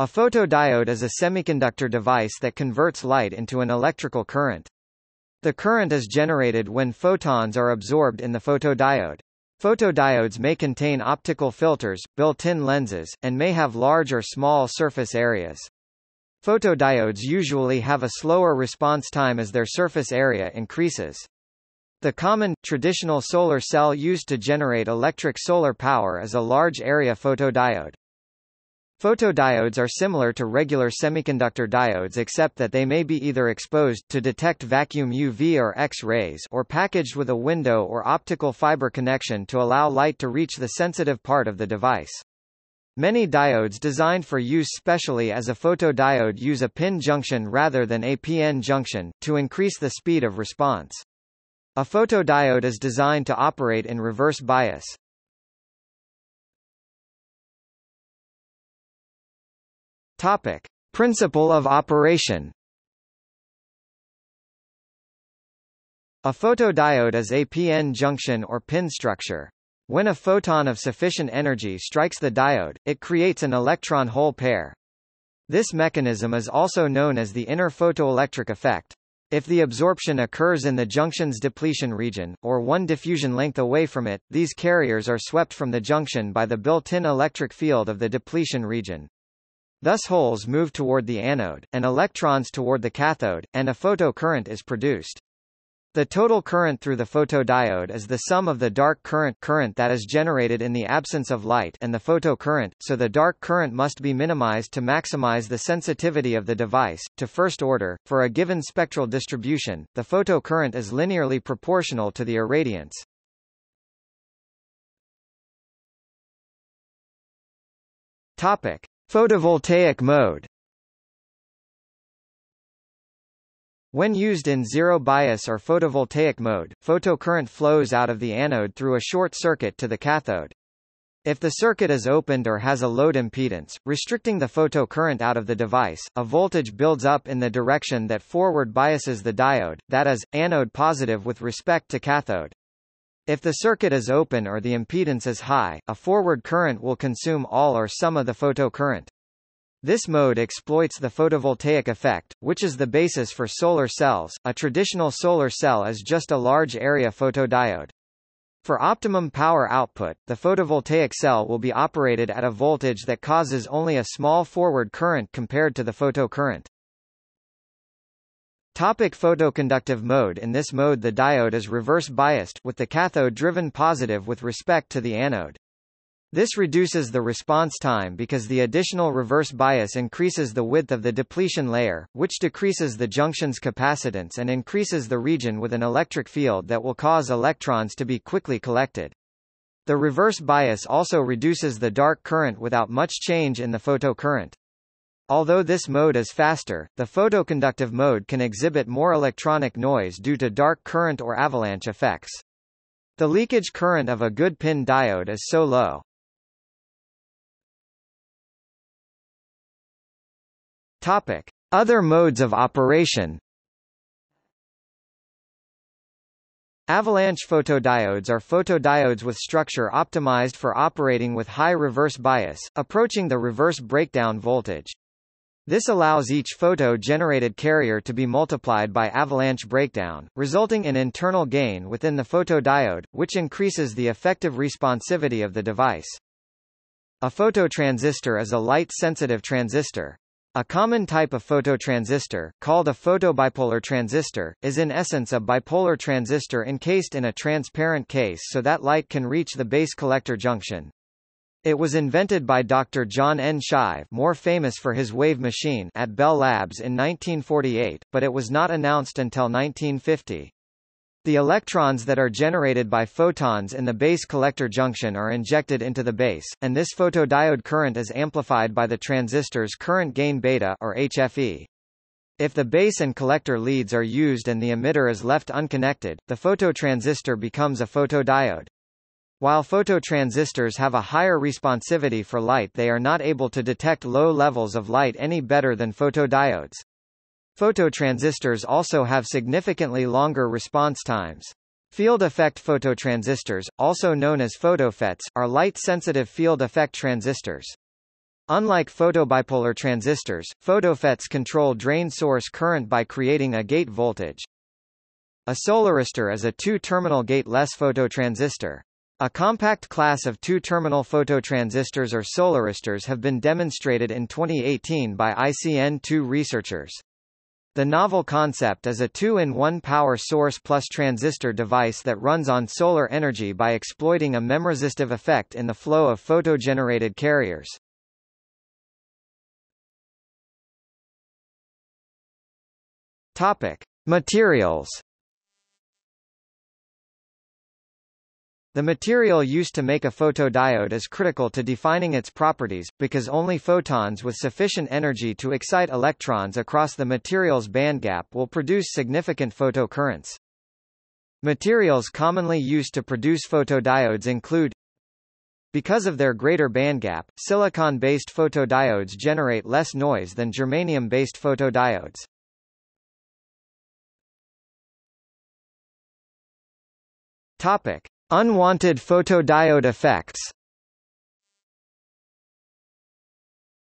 A photodiode is a semiconductor device that converts light into an electrical current. The current is generated when photons are absorbed in the photodiode. Photodiodes may contain optical filters, built-in lenses, and may have large or small surface areas. Photodiodes usually have a slower response time as their surface area increases. The common, traditional solar cell used to generate electric solar power is a large area photodiode. Photodiodes are similar to regular semiconductor diodes except that they may be either exposed to detect vacuum UV or X-rays or packaged with a window or optical fiber connection to allow light to reach the sensitive part of the device. Many diodes designed for use specially as a photodiode use a pin junction rather than a PN junction, to increase the speed of response. A photodiode is designed to operate in reverse bias. Topic: Principle of operation. A photodiode is a PN junction or pin structure. When a photon of sufficient energy strikes the diode, it creates an electron-hole pair. This mechanism is also known as the inner photoelectric effect. If the absorption occurs in the junction's depletion region, or one diffusion length away from it, these carriers are swept from the junction by the built-in electric field of the depletion region. Thus holes move toward the anode, and electrons toward the cathode, and a photocurrent is produced. The total current through the photodiode is the sum of the dark current that is generated in the absence of light and the photocurrent, so the dark current must be minimized to maximize the sensitivity of the device. To first order, for a given spectral distribution, the photocurrent is linearly proportional to the irradiance. Topic: Photovoltaic mode. When used in zero bias or photovoltaic mode, photocurrent flows out of the anode through a short circuit to the cathode. If the circuit is opened or has a load impedance, restricting the photocurrent out of the device, a voltage builds up in the direction that forward biases the diode, that is, anode positive with respect to cathode. If the circuit is open or the impedance is high, a forward current will consume all or some of the photocurrent. This mode exploits the photovoltaic effect, which is the basis for solar cells. A traditional solar cell is just a large area photodiode. For optimum power output, the photovoltaic cell will be operated at a voltage that causes only a small forward current compared to the photocurrent. Topic: Photoconductive mode. In this mode the diode is reverse biased, with the cathode driven positive with respect to the anode. This reduces the response time because the additional reverse bias increases the width of the depletion layer, which decreases the junction's capacitance and increases the region with an electric field that will cause electrons to be quickly collected. The reverse bias also reduces the dark current without much change in the photocurrent. Although this mode is faster, the photoconductive mode can exhibit more electronic noise due to dark current or avalanche effects. The leakage current of a good pin diode is so low. Topic: Other modes of operation. Avalanche photodiodes are photodiodes with structure optimized for operating with high reverse bias, approaching the reverse breakdown voltage. This allows each photo-generated carrier to be multiplied by avalanche breakdown, resulting in internal gain within the photodiode, which increases the effective responsivity of the device. A phototransistor is a light-sensitive transistor. A common type of phototransistor, called a photobipolar transistor, is in essence a bipolar transistor encased in a transparent case so that light can reach the base collector junction. It was invented by Dr. John N. Shive, more famous for his wave machine, at Bell Labs in 1948, but it was not announced until 1950. The electrons that are generated by photons in the base collector junction are injected into the base, and this photodiode current is amplified by the transistor's current gain beta, or HFE. If the base and collector leads are used and the emitter is left unconnected, the phototransistor becomes a photodiode. While phototransistors have a higher responsivity for light, they are not able to detect low levels of light any better than photodiodes. Phototransistors also have significantly longer response times. Field effect phototransistors, also known as photofETs, are light-sensitive field effect transistors. Unlike photobipolar transistors, photofETs control drain source current by creating a gate voltage. A solaristor is a two-terminal gateless phototransistor. A compact class of two-terminal phototransistors or solaristors have been demonstrated in 2018 by ICN2 researchers. The novel concept is a two-in-one power source plus transistor device that runs on solar energy by exploiting a memresistive effect in the flow of photogenerated carriers. Topic: Materials. The material used to make a photodiode is critical to defining its properties, because only photons with sufficient energy to excite electrons across the material's bandgap will produce significant photocurrents. Materials commonly used to produce photodiodes include, because of their greater bandgap, silicon-based photodiodes generate less noise than germanium-based photodiodes. Topic: Unwanted photodiode effects.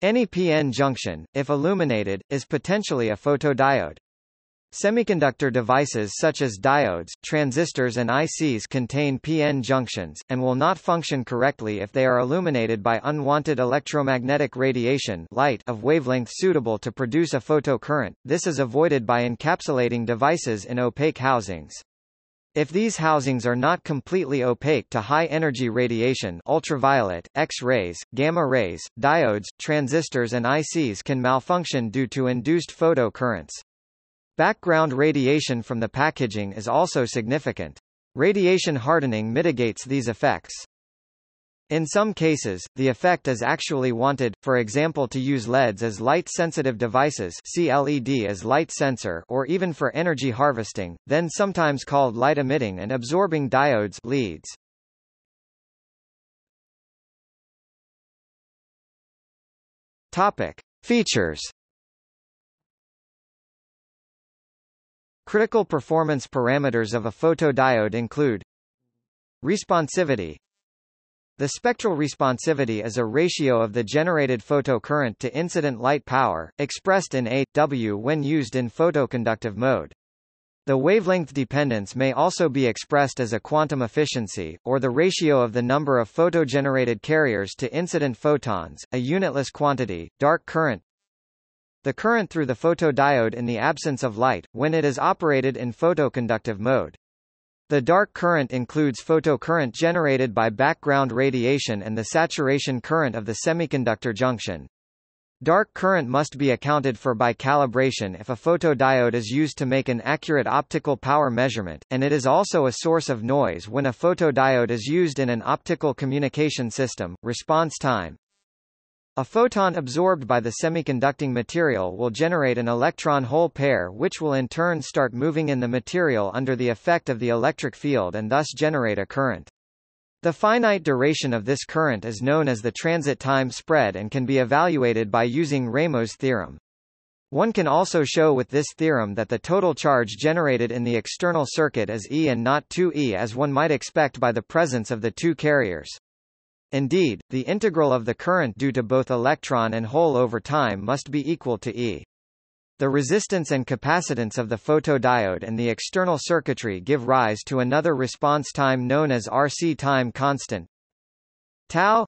Any p-n junction, if illuminated, is potentially a photodiode. Semiconductor devices such as diodes, transistors and ICs contain p-n junctions, and will not function correctly if they are illuminated by unwanted electromagnetic radiation light of wavelength suitable to produce a photocurrent. This is avoided by encapsulating devices in opaque housings. If these housings are not completely opaque to high-energy radiation, ultraviolet, X-rays, gamma rays, diodes, transistors and ICs can malfunction due to induced photocurrents. Background radiation from the packaging is also significant. Radiation hardening mitigates these effects. In some cases, the effect is actually wanted, for example to use LEDs as light-sensitive devices, CLED as light sensor, or even for energy harvesting, then sometimes called light-emitting and absorbing diodes (LEDs). Topic: Features. Critical performance parameters of a photodiode include responsivity. The spectral responsivity is a ratio of the generated photocurrent to incident light power, expressed in A/W when used in photoconductive mode. The wavelength dependence may also be expressed as a quantum efficiency, or the ratio of the number of photogenerated carriers to incident photons, a unitless quantity. Dark current. The current through the photodiode in the absence of light, when it is operated in photoconductive mode. The dark current includes photocurrent generated by background radiation and the saturation current of the semiconductor junction. Dark current must be accounted for by calibration if a photodiode is used to make an accurate optical power measurement, and it is also a source of noise when a photodiode is used in an optical communication system. Response time. A photon absorbed by the semiconducting material will generate an electron-hole pair which will in turn start moving in the material under the effect of the electric field and thus generate a current. The finite duration of this current is known as the transit time spread and can be evaluated by using Rameau's theorem. One can also show with this theorem that the total charge generated in the external circuit is E and not 2E as one might expect by the presence of the two carriers. Indeed, the integral of the current due to both electron and hole over time must be equal to E. The resistance and capacitance of the photodiode and the external circuitry give rise to another response time known as RC time constant. Tau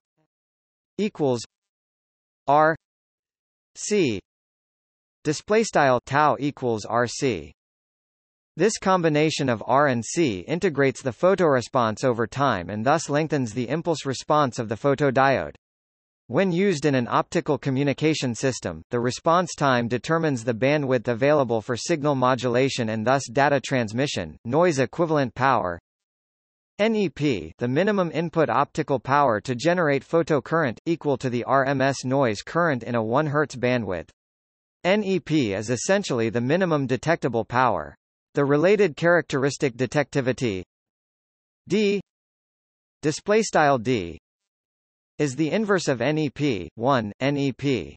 equals RC. Display style tau equals RC. This combination of R and C integrates the photoresponse over time and thus lengthens the impulse response of the photodiode. When used in an optical communication system, the response time determines the bandwidth available for signal modulation and thus data transmission. Noise equivalent power (NEP), the minimum input optical power to generate photocurrent, equal to the RMS noise current in a 1 Hz bandwidth. NEP is essentially the minimum detectable power. The related characteristic detectivity D is the inverse of NEP, 1, NEP.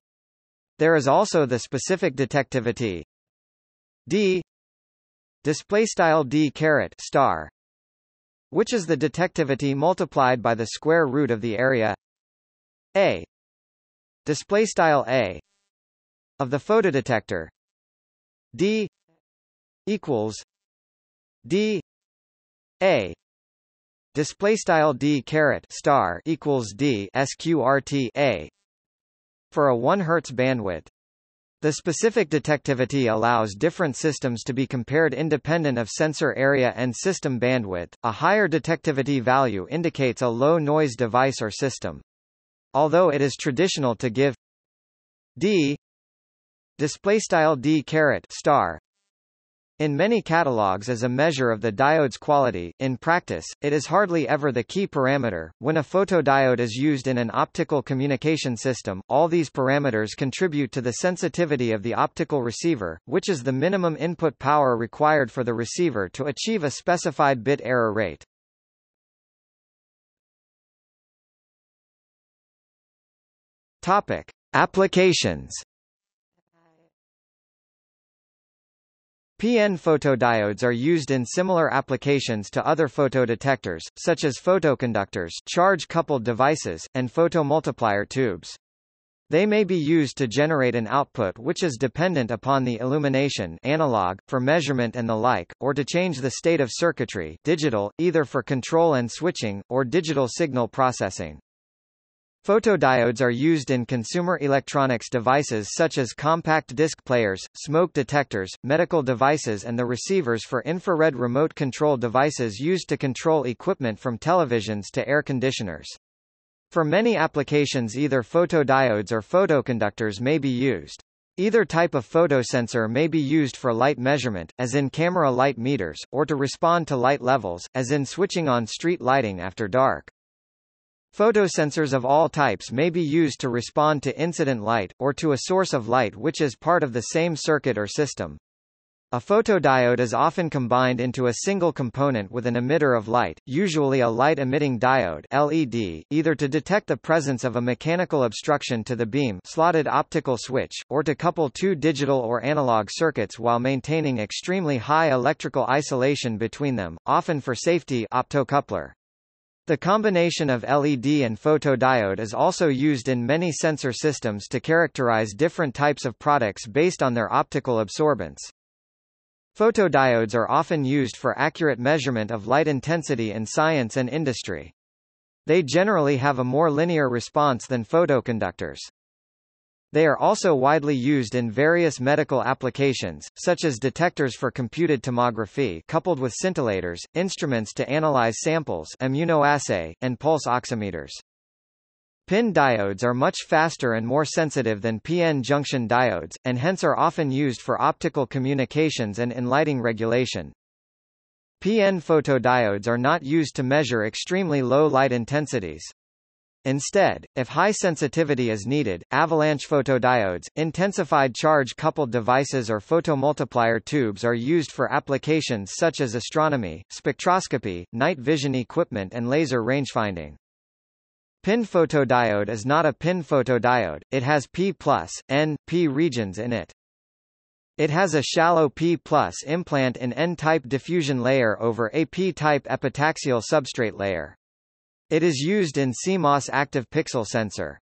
There is also the specific detectivity D which is the detectivity multiplied by the square root of the area A display style A of the photodetector D equals D A display style D caret star equals D sqrt A for a 1 Hz bandwidth. The specific detectivity allows different systems to be compared independent of sensor area and system bandwidth. A higher detectivity value indicates a low noise device or system. Although it is traditional to give D _D** in many catalogs as a measure of the diode's quality, in practice, it is hardly ever the key parameter. When a photodiode is used in an optical communication system, all these parameters contribute to the sensitivity of the optical receiver, which is the minimum input power required for the receiver to achieve a specified bit error rate. Topic: Applications. PN photodiodes are used in similar applications to other photodetectors, such as photoconductors, charge-coupled devices, and photomultiplier tubes. They may be used to generate an output which is dependent upon the illumination analog, for measurement and the like, or to change the state of circuitry digital, either for control and switching, or digital signal processing. Photodiodes are used in consumer electronics devices such as compact disc players, smoke detectors, medical devices, and the receivers for infrared remote control devices used to control equipment from televisions to air conditioners. For many applications, either photodiodes or photoconductors may be used. Either type of photosensor may be used for light measurement, as in camera light meters, or to respond to light levels, as in switching on street lighting after dark. Photosensors of all types may be used to respond to incident light, or to a source of light which is part of the same circuit or system. A photodiode is often combined into a single component with an emitter of light, usually a light-emitting diode (LED), either to detect the presence of a mechanical obstruction to the beam slotted optical switch, or to couple two digital or analog circuits while maintaining extremely high electrical isolation between them, often for safety optocoupler. The combination of LED and photodiode is also used in many sensor systems to characterize different types of products based on their optical absorbance. Photodiodes are often used for accurate measurement of light intensity in science and industry. They generally have a more linear response than photoconductors. They are also widely used in various medical applications, such as detectors for computed tomography coupled with scintillators, instruments to analyze samples, immunoassay, and pulse oximeters. PIN diodes are much faster and more sensitive than PN junction diodes, and hence are often used for optical communications and in lighting regulation. PN photodiodes are not used to measure extremely low light intensities. Instead, if high sensitivity is needed, avalanche photodiodes, intensified charge-coupled devices or photomultiplier tubes are used for applications such as astronomy, spectroscopy, night vision equipment, and laser rangefinding. PIN photodiode is not a PIN photodiode, it has P+, N, P regions in it. It has a shallow P+ implant and N-type diffusion layer over a P-type epitaxial substrate layer. It is used in CMOS active pixel sensor.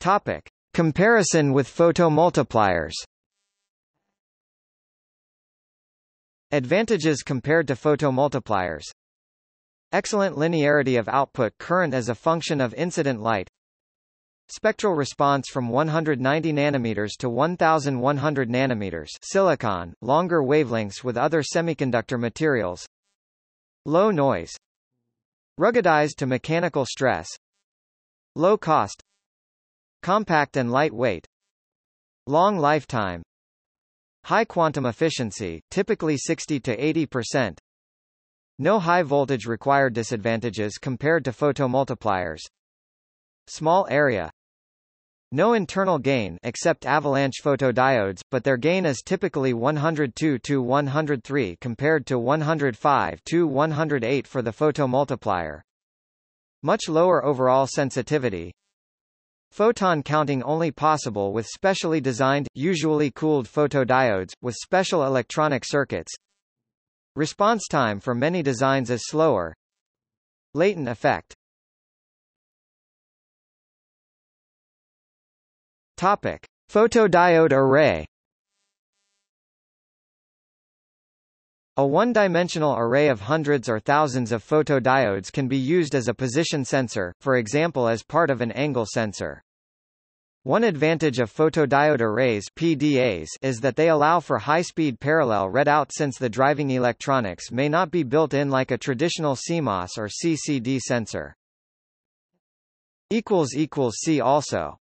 Topic: Comparison with photomultipliers. Advantages compared to photomultipliers: excellent linearity of output current as a function of incident light, spectral response from 190 nanometers to 1100 nanometers silicon, longer wavelengths with other semiconductor materials, low noise, ruggedized to mechanical stress, low cost, compact and lightweight, long lifetime, high quantum efficiency, typically 60% to 80%, no high voltage required. Disadvantages compared to photomultipliers: small area, no internal gain except avalanche photodiodes, but their gain is typically 102 to 103 compared to 105 to 108 for the photomultiplier. Much lower overall sensitivity. Photon counting only possible with specially designed, usually cooled photodiodes, with special electronic circuits. Response time for many designs is slower. Latent effect. Topic: Photodiode array. A one-dimensional array of hundreds or thousands of photodiodes can be used as a position sensor, for example as part of an angle sensor. One advantage of photodiode arrays (PDAs) is that they allow for high-speed parallel readout since the driving electronics may not be built in like a traditional CMOS or CCD sensor. See also